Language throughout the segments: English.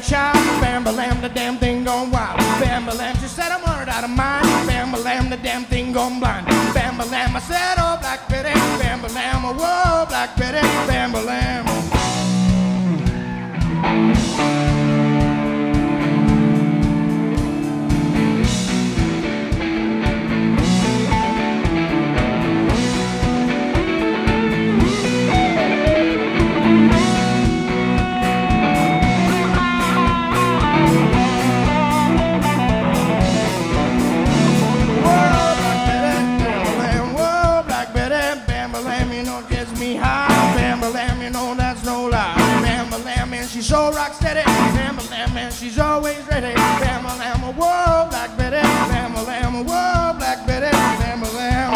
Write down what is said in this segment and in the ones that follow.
a child. Bam-ba-lam, the damn thing gone wild. Bam-ba-lam, she said I'm wanted out of mind. Bam-ba-lam, the damn thing gone blind. Bam-ba-lam, I said, oh, Black Betty. Bam-ba-lam, oh, whoa, Black Betty. Bam-ba-lam. She's always ready. Bam-a-lam, a whoa, Black Betty. Bam-a-lam, a whoa, Black Betty. Bam-a-lam.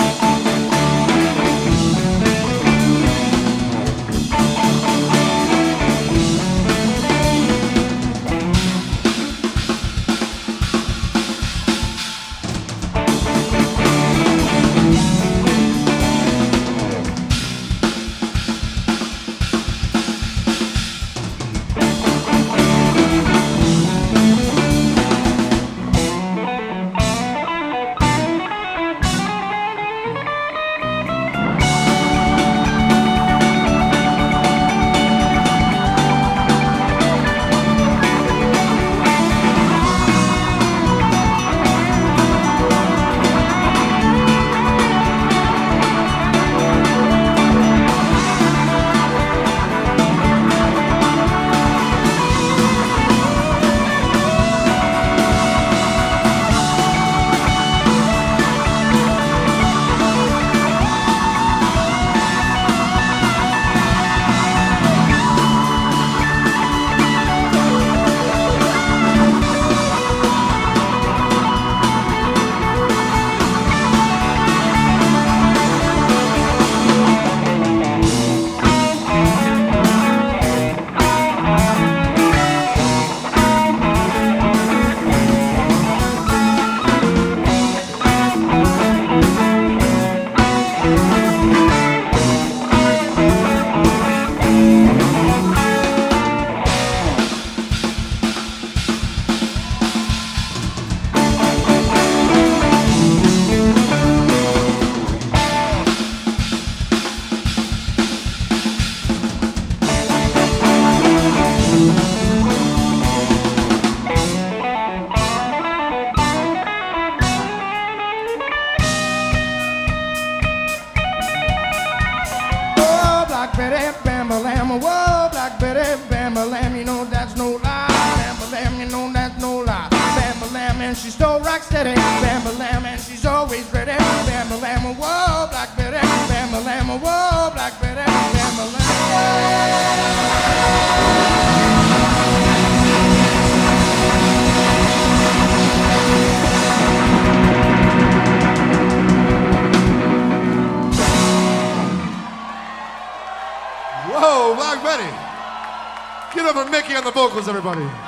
Everybody.